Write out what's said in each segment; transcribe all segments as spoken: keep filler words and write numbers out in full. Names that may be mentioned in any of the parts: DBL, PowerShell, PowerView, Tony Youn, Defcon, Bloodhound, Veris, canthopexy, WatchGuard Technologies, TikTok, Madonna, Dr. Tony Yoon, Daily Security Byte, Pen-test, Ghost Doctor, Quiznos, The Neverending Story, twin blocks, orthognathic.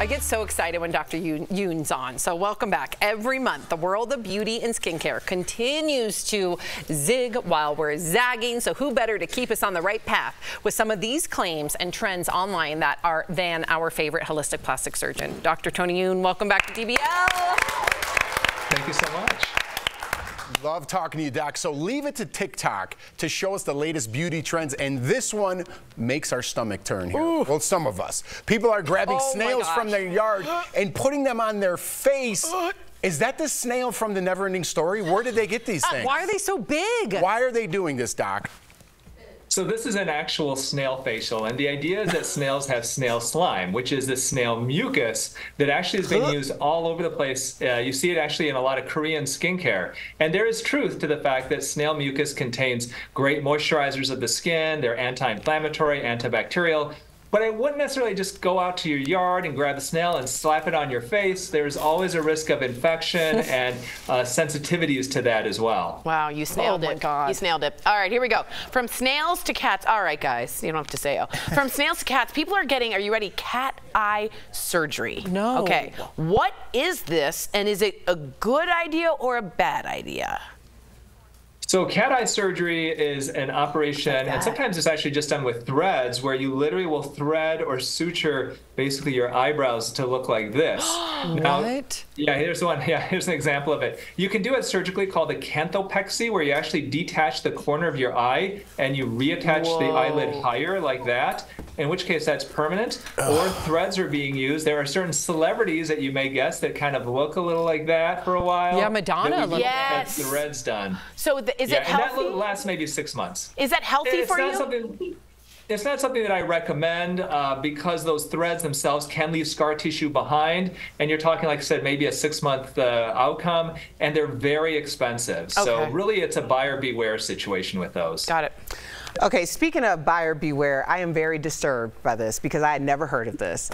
I get so excited when Doctor Yoon, Yoon's on, so welcome back. Every month, the world of beauty and skincare continues to zig while we're zagging, so who better to keep us on the right path with some of these claims and trends online that are than our favorite holistic plastic surgeon. Doctor Tony Yoon, welcome back to D B L. Thank you so much. Love talking to you, Doc. So leave it to TikTok to show us the latest beauty trends, and this one makes our stomach turn here. Ooh. Well, some of us. People are grabbing oh snails from their yard and putting them on their face. Is that the snail from The Neverending Story? Where did they get these uh, things? Why are they so big? Why are they doing this, Doc? So this is an actual snail facial, and the idea is that snails have snail slime, which is this snail mucus that actually has been used all over the place. Uh, you see it actually in a lot of Korean skincare. And there is truth to the fact that snail mucus contains great moisturizers of the skin. They're anti-inflammatory, antibacterial. But I wouldn't necessarily just go out to your yard and grab a snail and slap it on your face. There's always a risk of infection and uh, sensitivities to that as well. Wow, you snailed it. Oh my God. You snailed it. All right, here we go. From snails to cats. All right, guys, you don't have to say oh. From snails to cats, people are getting, are you ready, cat eye surgery. No. Okay, what is this, and is it a good idea or a bad idea? So cat eye surgery is an operation, and sometimes it's actually just done with threads, where you literally will thread or suture basically your eyebrows to look like this. Now, what? Yeah, here's one. Yeah, here's an example of it. You can do it surgically, called the canthopexy, where you actually detach the corner of your eye and you reattach Whoa. the eyelid higher like that, in which case that's permanent. Or threads are being used. There are certain celebrities that you may guess that kind of look a little like that for a while. Yeah, Madonna. That yes. That's threads done. So the Is yeah, it healthy? And that lasts maybe six months. Is that healthy it's for not you? Something, it's not something that I recommend uh, because those threads themselves can leave scar tissue behind. And you're talking, like I said, maybe a six-month uh, outcome. And they're very expensive. Okay. So really, it's a buyer beware situation with those. Got it. OK, speaking of buyer beware, I am very disturbed by this because I had never heard of this.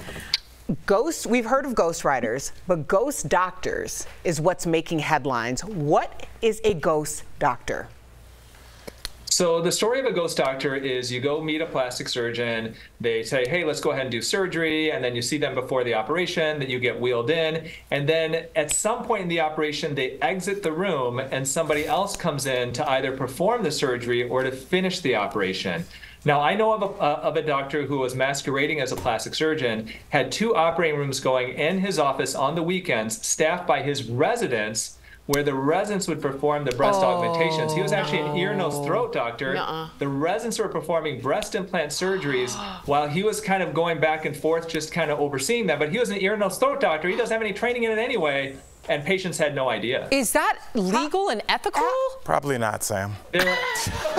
Ghost, we've heard of ghost writers, but ghost doctors is what's making headlines. What is a ghost doctor? So the story of a ghost doctor is you go meet a plastic surgeon, they say, hey, let's go ahead and do surgery, and then you see them before the operation, that you get wheeled in, and then at some point in the operation, they exit the room and somebody else comes in to either perform the surgery or to finish the operation. Now, I know of a, uh, of a doctor who was masquerading as a plastic surgeon, had two operating rooms going in his office on the weekends, staffed by his residents, where the residents would perform the breast oh, augmentations. He was actually no. an ear, nose, throat doctor. Nuh-uh. The residents were performing breast implant surgeries while he was kind of going back and forth, just kind of overseeing them. But he was an ear, nose, throat doctor. He doesn't have any training in it anyway. And patients had no idea. Is that legal and ethical? Probably not, Sam. There,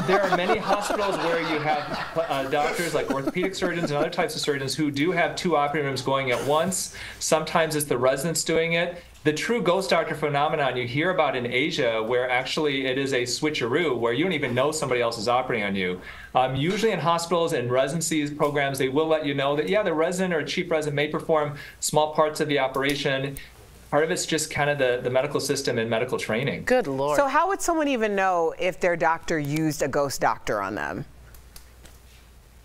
there are many hospitals where you have uh, doctors like orthopedic surgeons and other types of surgeons who do have two operating rooms going at once. Sometimes it's the residents doing it. The true ghost doctor phenomenon you hear about in Asia, where actually it is a switcheroo, where you don't even know somebody else is operating on you. Um, usually in hospitals and residencies programs, they will let you know that, yeah, the resident or chief resident may perform small parts of the operation. Part of it's just kind of the, the medical system and medical training. Good Lord. So how would someone even know if their doctor used a ghost doctor on them?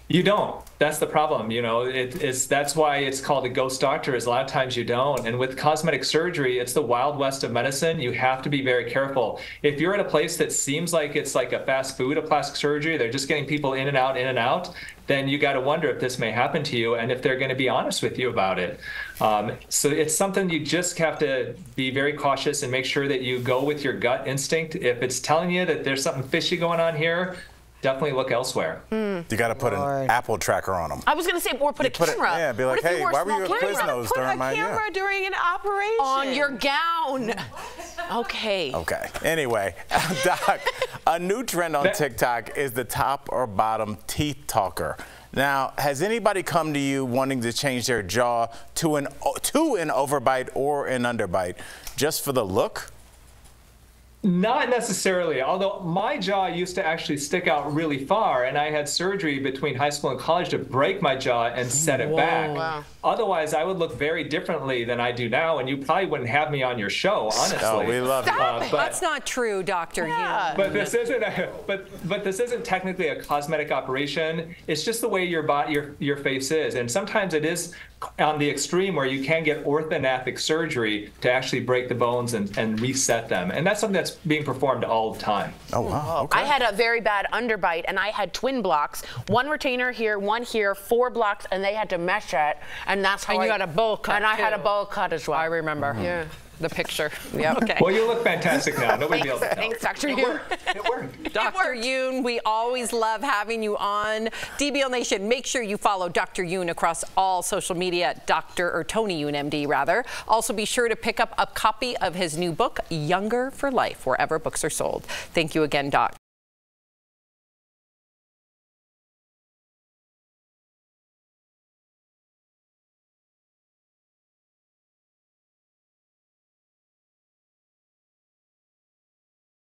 You don't. That's the problem. You know, it, it's that's why it's called a ghost doctor, is a lot of times you don't. And with cosmetic surgery, it's the wild west of medicine. You have to be very careful. If you're at a place that seems like it's like a fast food, a plastic surgery, they're just getting people in and out, in and out, then you got to wonder if this may happen to you and if they're going to be honest with you about it. Um, so it's something you just have to be very cautious and make sure that you go with your gut instinct. If it's telling you that there's something fishy going on here, definitely look elsewhere. Mm. You got to put Lord. an Apple tracker on them. I was going to say, or put you a put camera. It, yeah, be like, what hey, why were you at Quiznos during my year? Put a camera during an operation. On your gown. Okay. Okay. Anyway, Doc, a new trend on TikTok is the top or bottom teeth talker. Now, has anybody come to you wanting to change their jaw to an, to an overbite or an underbite just for the look? Not necessarily, although my jaw used to actually stick out really far, and I had surgery between high school and college to break my jaw and set it Whoa. back. Wow. Otherwise, I would look very differently than I do now, and you probably wouldn't have me on your show, honestly. Oh, we love you. Uh, That's not true, Doctor Yeah. But this isn't. A, but but this isn't technically a cosmetic operation. It's just the way your body, your your face is, and sometimes it is on the extreme where you can get orthognathic surgery to actually break the bones and, and reset them. And that's something that's being performed all the time. Oh, wow. Okay. I had a very bad underbite, and I had twin blocks. One retainer here, one here, four blocks, and they had to mesh it. And that's how and I... you had a bowl cut. And I too. had a bowl cut as well. I remember. Mm-hmm. Yeah. The picture. Yeah. Okay. Well, you look fantastic now. Nobody else. Thanks, Doctor Yoon. It worked. Doctor Yoon, we always love having you on. D B L Nation, make sure you follow Doctor Yoon across all social media, Doctor or Tony Yoon, M D, rather. Also, be sure to pick up a copy of his new book, Younger for Life, wherever books are sold. Thank you again, Doc.